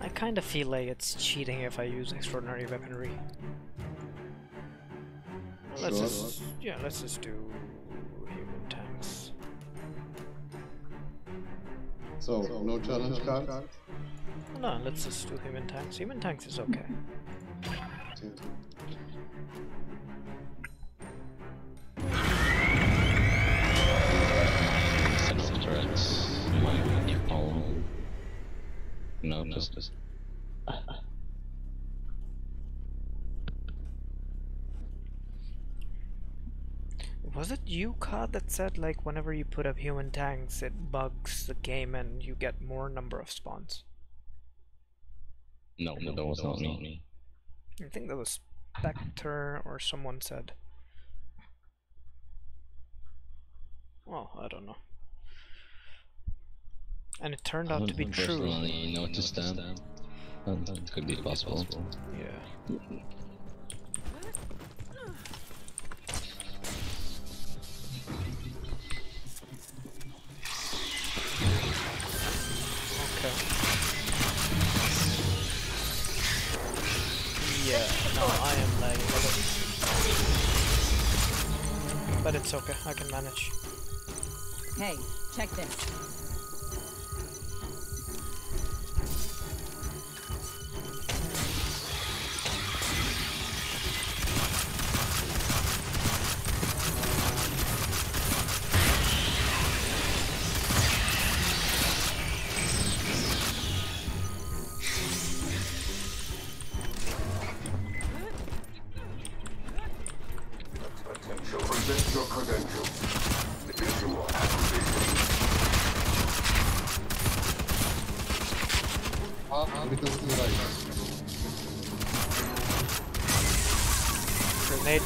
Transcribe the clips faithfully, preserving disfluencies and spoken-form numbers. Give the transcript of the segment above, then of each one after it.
I kind of feel like it's cheating if I use Extraordinary Weaponry. Let's just, yeah, let's just do Human Tanks. So, so no challenge cards? No, let's just do Human Tanks. Human Tanks is okay. Yeah. No, no, just this. Was it you, Cod, that said like whenever you put up Human Tanks, it bugs the game and you get more number of spawns? No, no, that was not me. I think that was Spectre or someone said. Well, I don't know. And it turned out to be true. Personally noticed them. It could be possible. Yeah. Okay. Yeah. No, I am lagging. But it's okay. I can manage. Hey, check this. Grenade.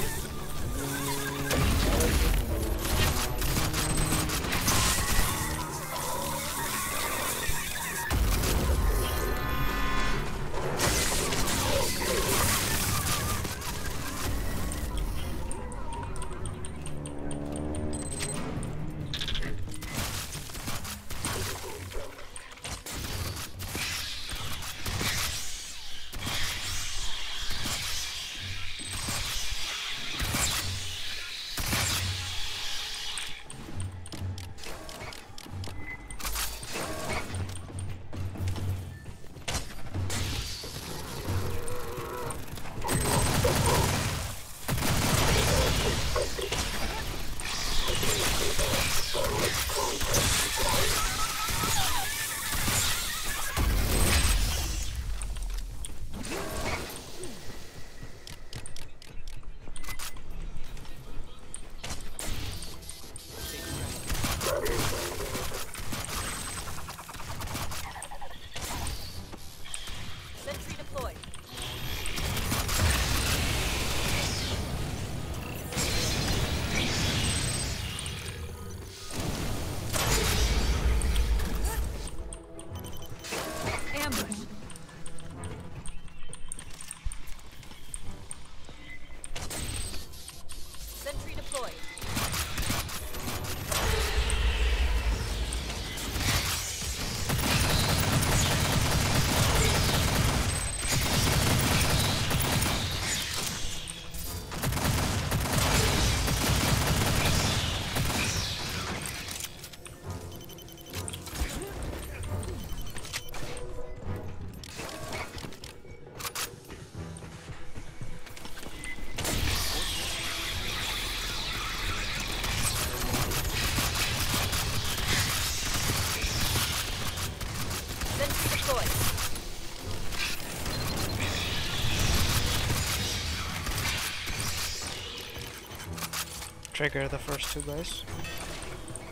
Trigger the first two guys.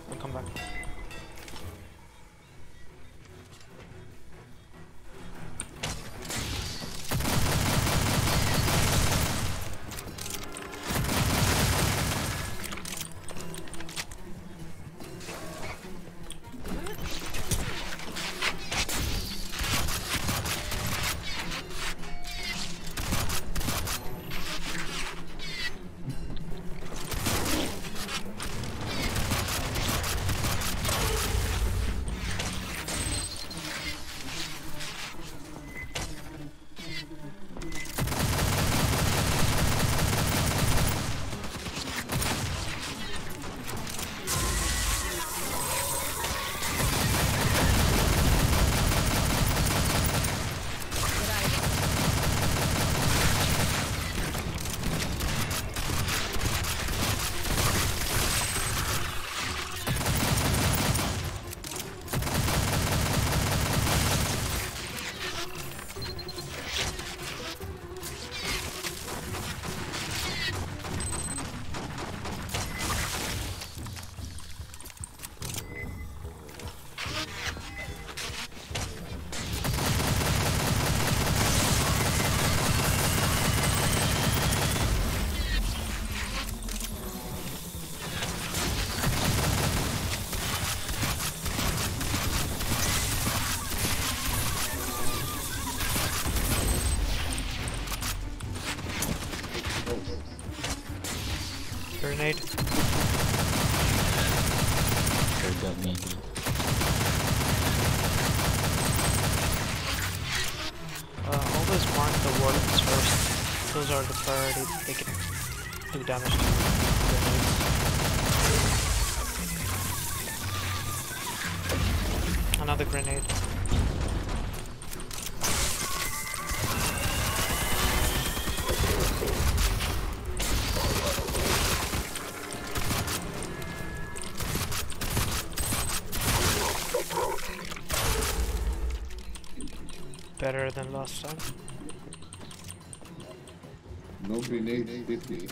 We'll come back. grenade. Uh, always mark the warheads first. Those are the priority. They can do damage to grenades. Another grenade. Better than last time. No grenades with me.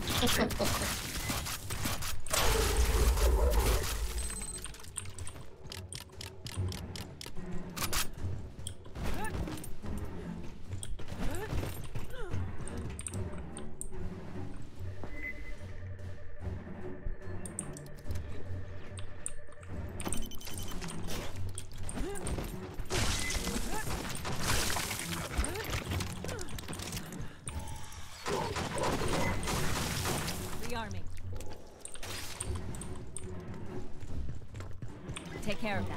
Take care of that.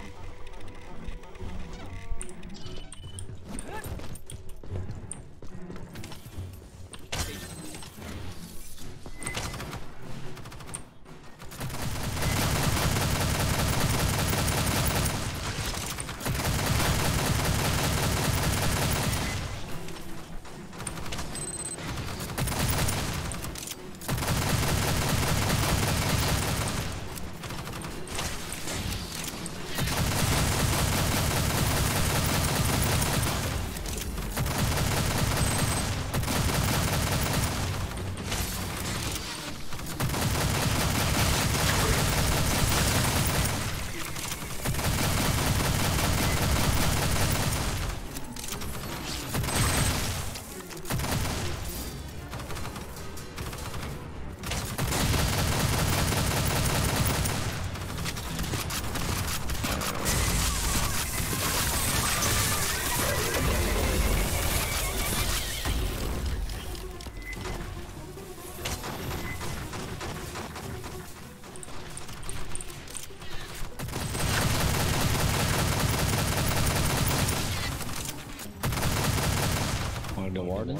The warden.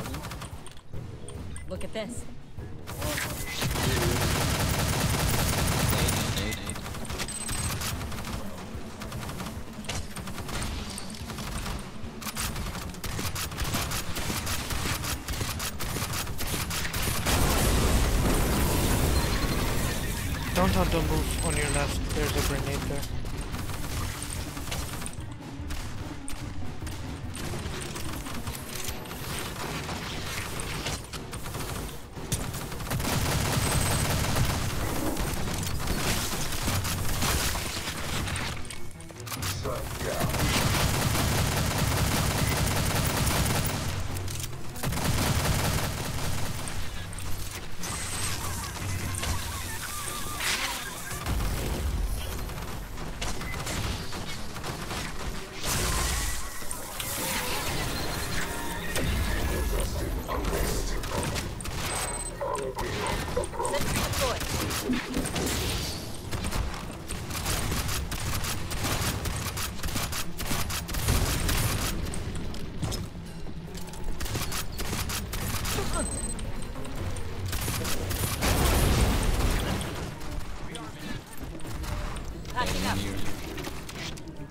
Look at this. Don't have to move on your left. There's a grenade there.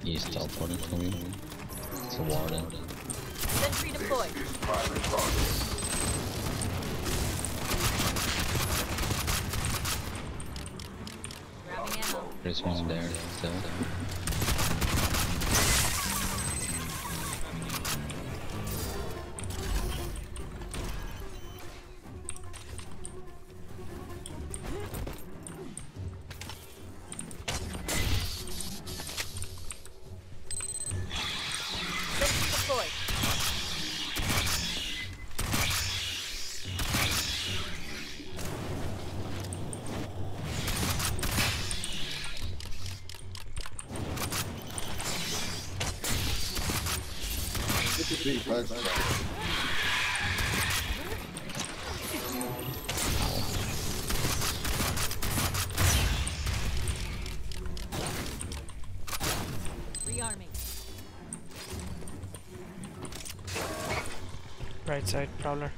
He's teleporting for me. It's a warden. Sentry deployed. Grabbing ammo. There's one there still. Big bag, bag. the army. Right side, prowler.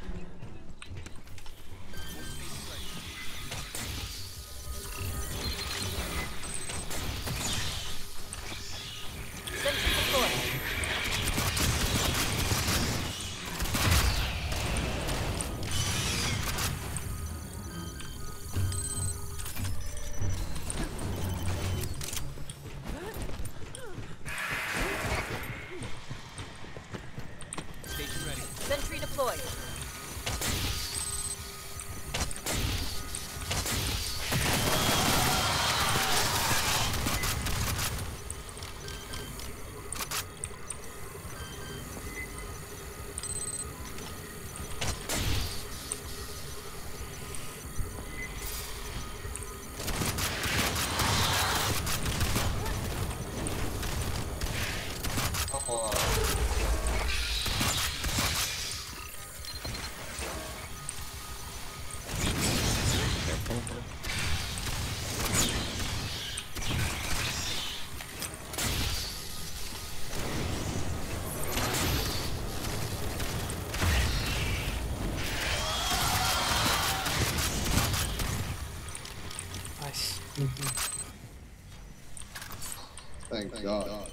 Thank God. God.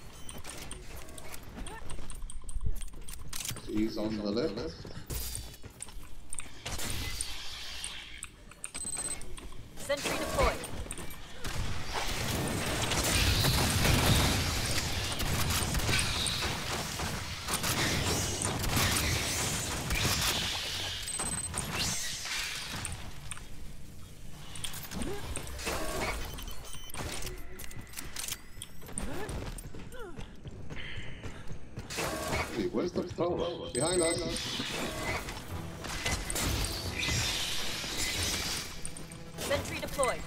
He's on the list. Sentry deployed. Where's the power? Behind us! Sentry deployed!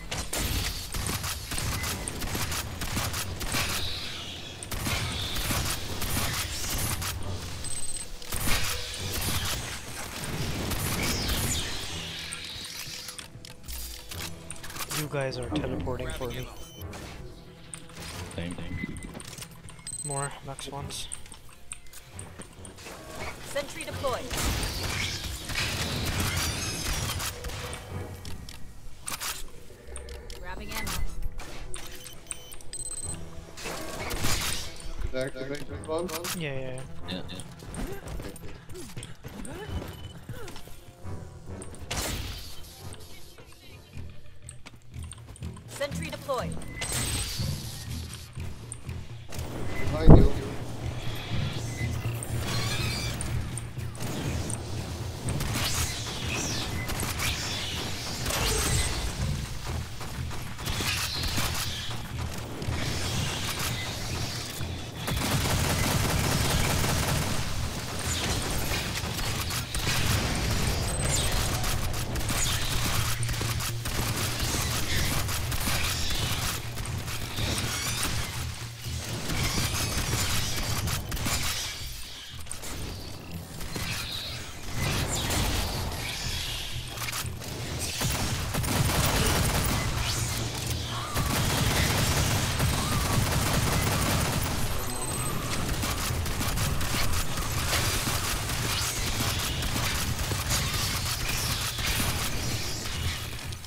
You guys are teleporting for me. Same thing. More max ones. Sentry deployed. Grabbing ammo. Activate the bomb? Yeah, yeah, yeah. yeah, yeah. Sentry deployed. Behind you.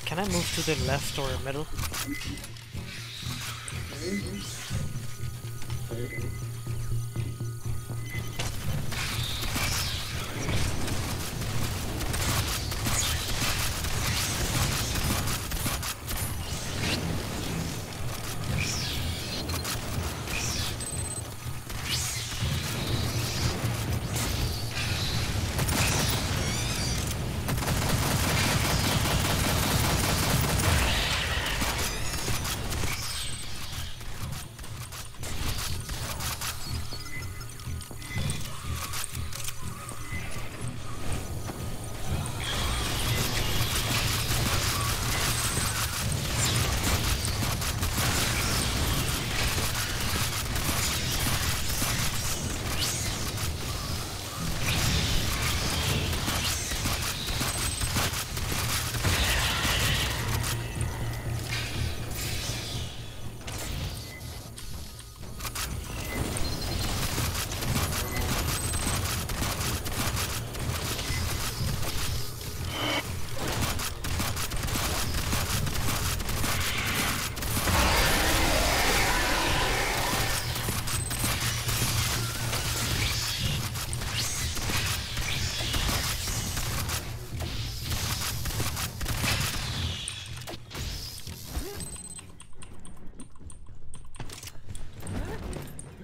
Can I move to the left or middle?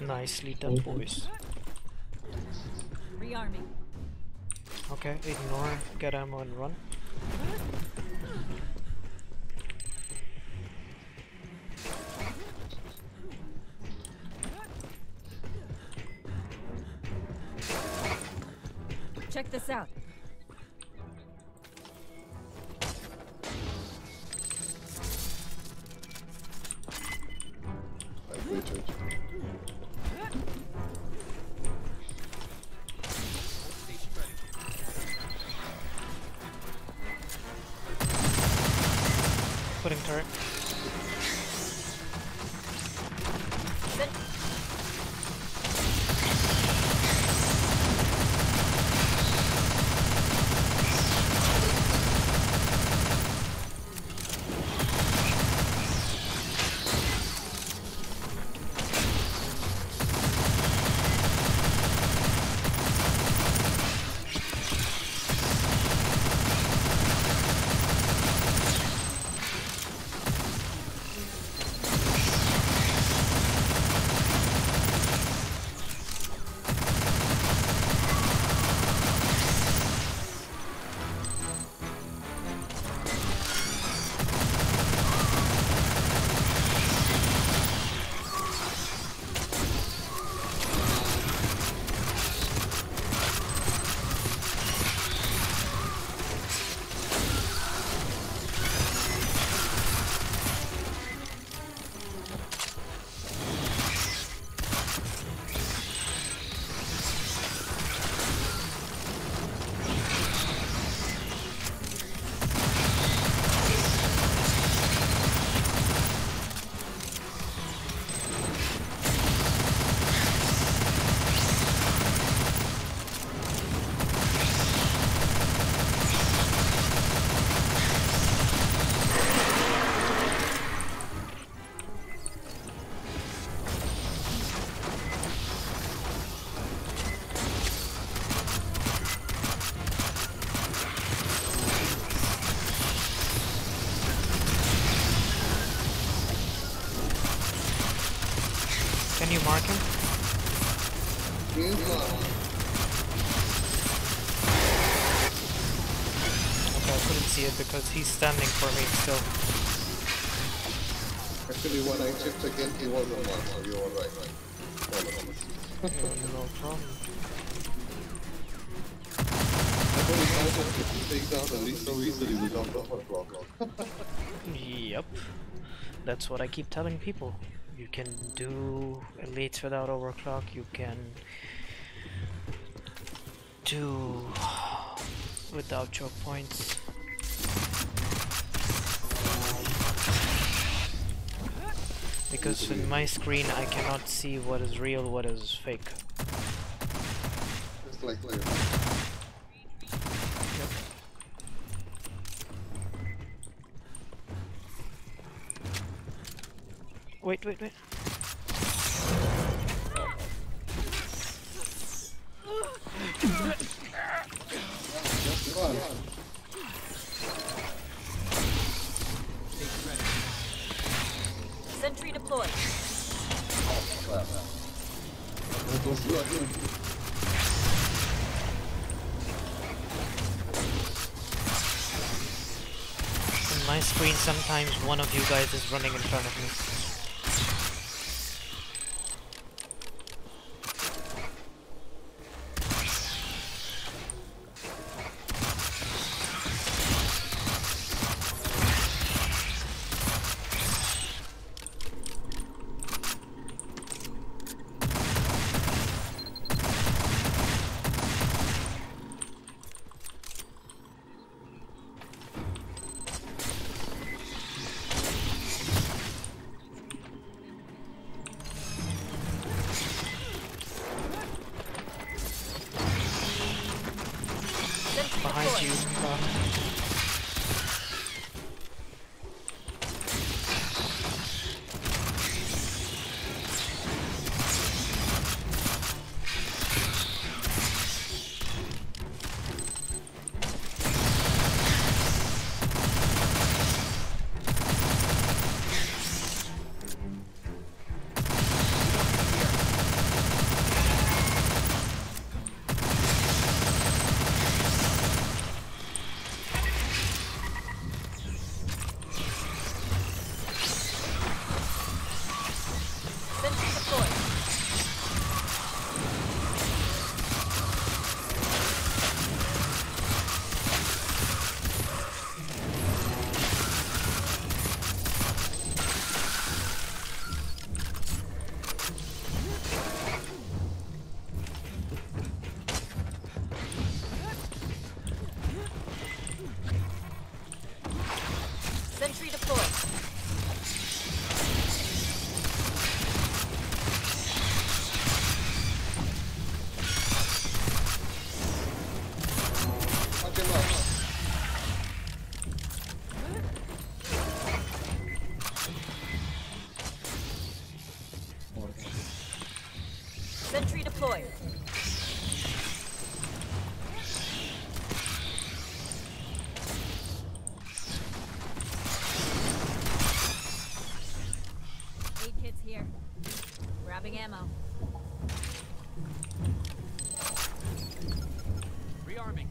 Nicely done, boys. Rearming. Okay, ignore, get ammo and run. Check this out. Putting turret. Can you mark him? Okay, I couldn't see it because he's standing for me still. Actually, when I checked again, he wasn't one, so you were right, right? Yeah, no problem. I couldn't find that you could take down the least so easily without the hot problem. Yep. That's what I keep telling people. You can do elites without overclock, you can do without choke points. Because in my screen I cannot see what is real, what is fake. Just like later. Yep. Wait, wait, wait. Just one. Sentry deployed. On my screen, sometimes one of you guys is running in front of me. Behind you, uh, deployed. Aid kits here. Grabbing ammo. Rearming.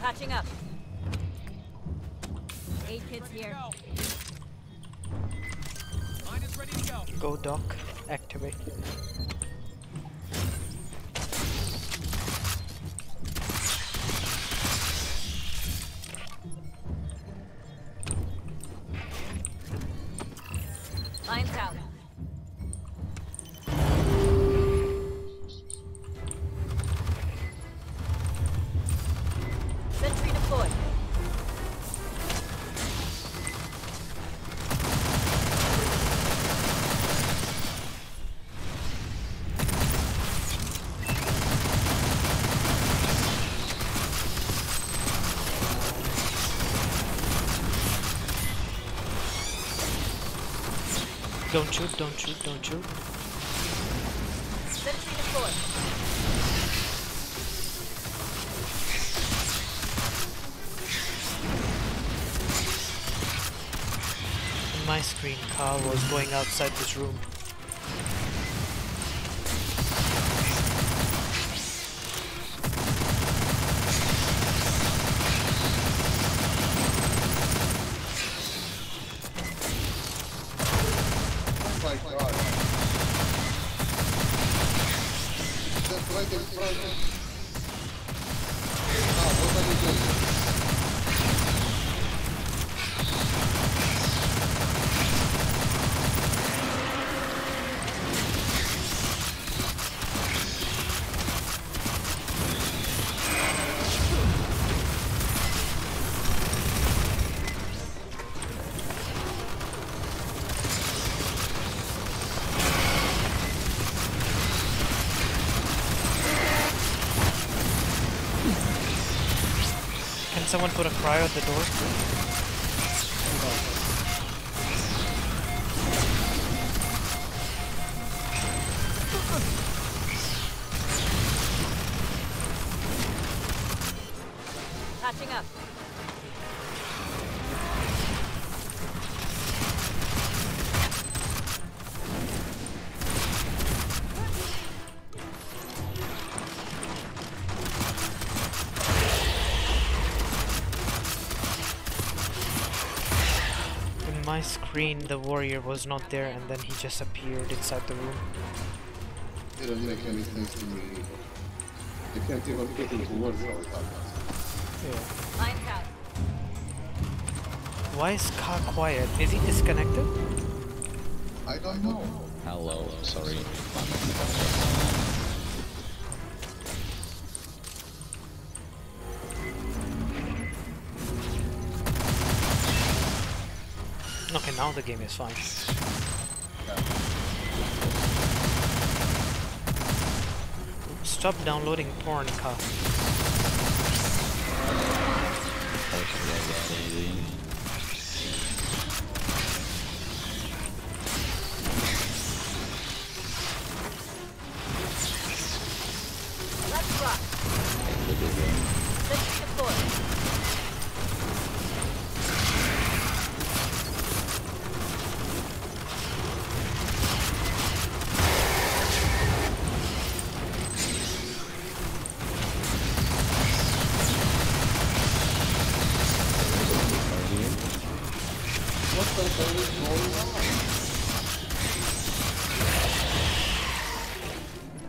Patching up. Eight kids here. Mine is ready to go. Go doc. Activate. Line's out. Don't shoot, don't shoot, don't shoot. Sentry deployed. In my screen, Carl was going outside this room. Someone put a cryo at the door. Patching up. My screen, the warrior was not there, and then he just appeared inside the room. It doesn't make any sense to me. I can't even get into words all the time. Yeah. I'm out. Why is Ka quiet? Is he disconnected? I don't know. Hello, sorry. Okay, now the game is fine. Stop downloading porn, Ka. Let's rock. Let's deploy.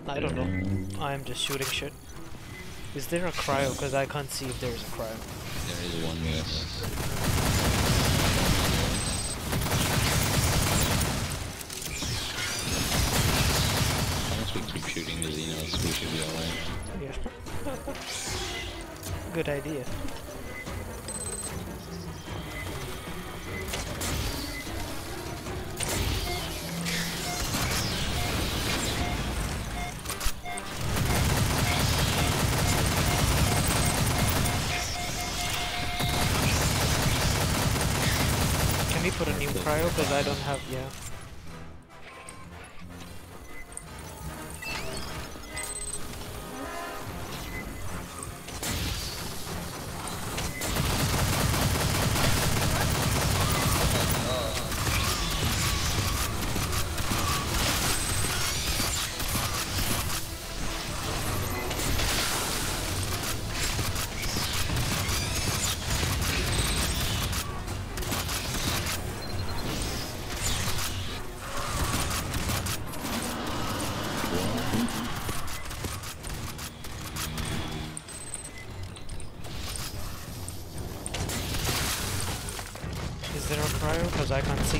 I don't know. I'm just shooting shit. Is there a cryo? Because I can't see if there's a cryo. There is one, yes. Once we keep shooting the Xenos, we should be alright. Yeah. Good idea. Put a new cryo because I don't have, yeah. Because I can't see.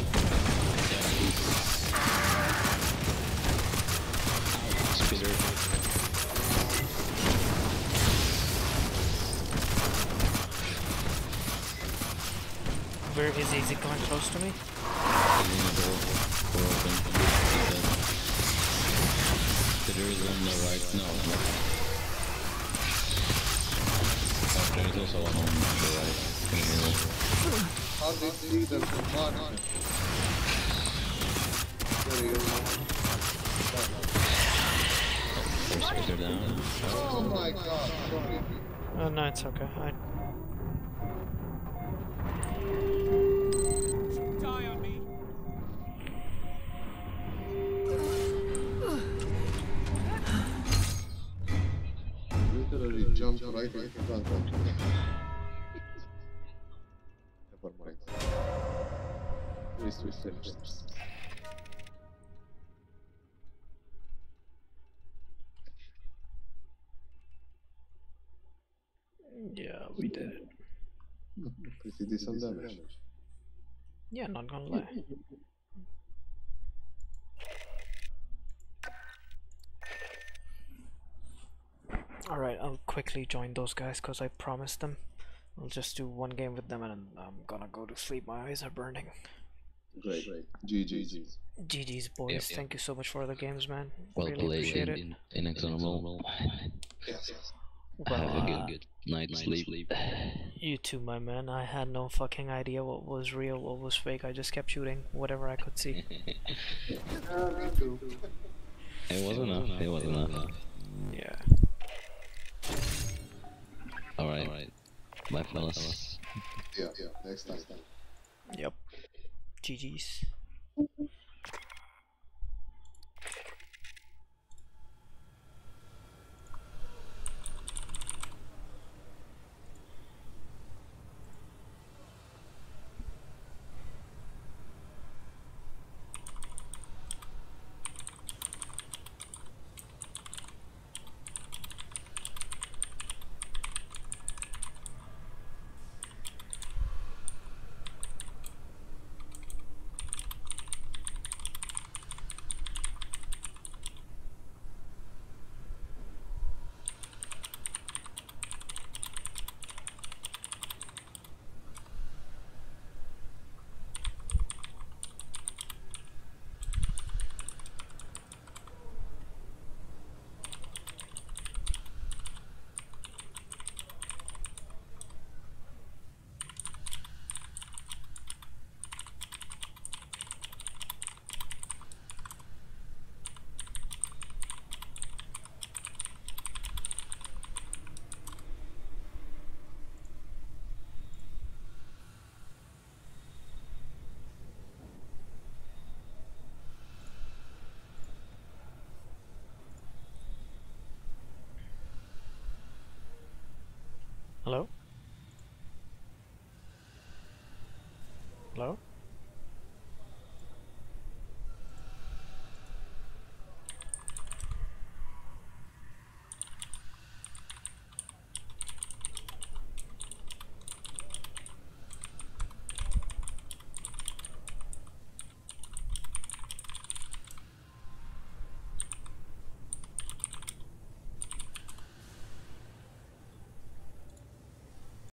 Where is he? Is he coming close to me? There is one on the right now. There is also one on the right. How did you leave them from far? There you go. Oh my god, sorry. Oh no, it's okay. I... Die on me. Literally jumped right in front of me. Yeah, we did it. Pretty decent damage. Yeah, not gonna lie. Alright, I'll quickly join those guys because I promised them. I'll just do one game with them and I'm gonna go to sleep. My eyes are burning. Great, great. G G. G G's boys, yep, yep. Thank you so much for the games, man. Well really played, appreciate in, it. In, in exonomal. Yes, yes. Well, have a good, good night, night sleep. sleep. You too, my man. I had no fucking idea what was real, what was fake. I just kept shooting whatever I could see. It was enough. It was enough. Yeah. All right. All right. Bye, fellas. Yeah, yeah. Next time. Yep. G G's. Hello? Hello?